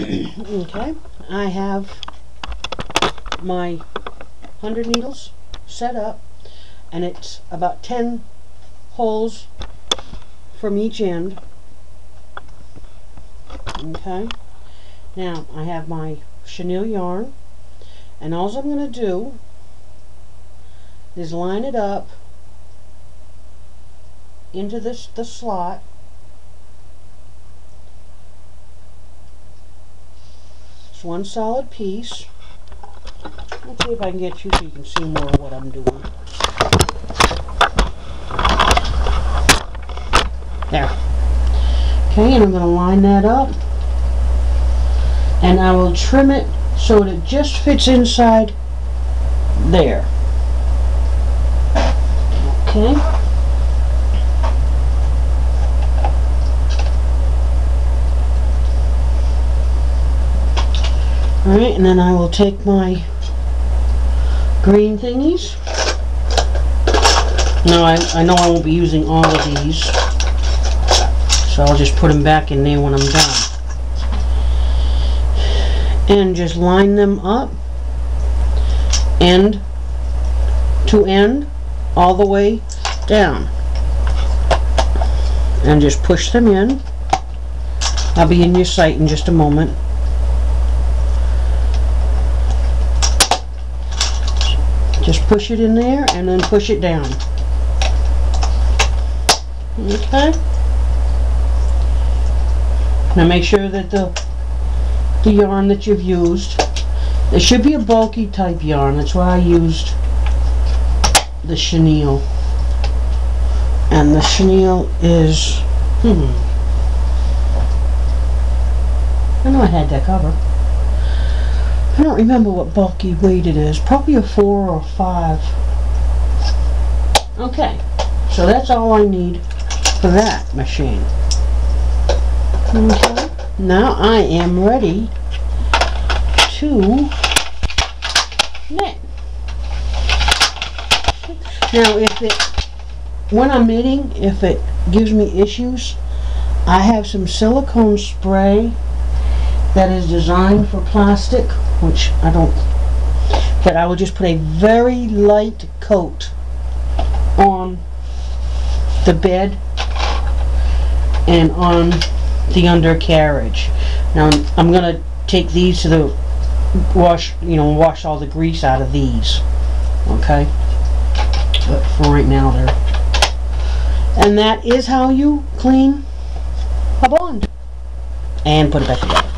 Okay, I have my 100 needles set up, and it's about 10 holes from each end. Okay, now I have my chenille yarn, and all I'm going to do is line it up into the slot, one solid piece. Let's see if I can get you so you can see more of what I'm doing. There. Okay, and I'm going to line that up, and I will trim it so that it just fits inside there. Okay. Alright, and then I will take my green thingies. Now I know I won't be using all of these, so I'll just put them back in there when I'm done. And just line them up, end to end, all the way down. And just push them in. I'll be in your sight in just a moment. Just push it in there and then push it down. Okay. Now make sure that the yarn that you've used, it should be a bulky type yarn. That's why I used the chenille. And the chenille is, I know I had that cover. I don't remember what bulky weight it is. Probably a 4 or 5. Okay, so that's all I need for that machine. Okay, now I am ready to knit. Now, when I'm knitting, if it gives me issues, I have some silicone spray that is designed for plastic, which I don't, but I will just put a very light coat on the bed and on the undercarriage. Now I'm gonna take these to the wash, wash all the grease out of these. Okay, but for right now they're, and that is how you clean a bond and put it back together.